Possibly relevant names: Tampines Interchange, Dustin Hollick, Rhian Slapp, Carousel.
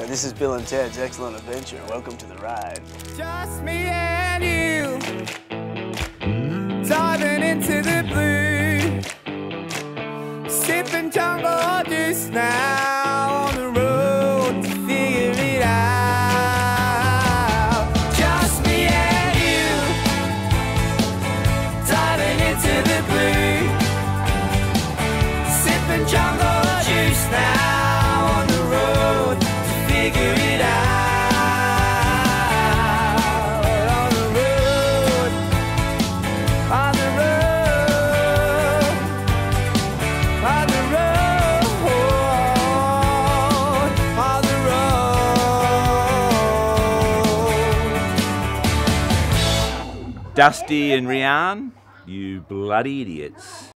So this is Bill and Ted's Excellent Adventure. Welcome to the ride. Just me and you, diving into the blue, sipping jungle juice now, on the road to figure it out. Just me and you, diving into the blue, sipping jungle juice now. Dusty and Rhian, you bloody idiots.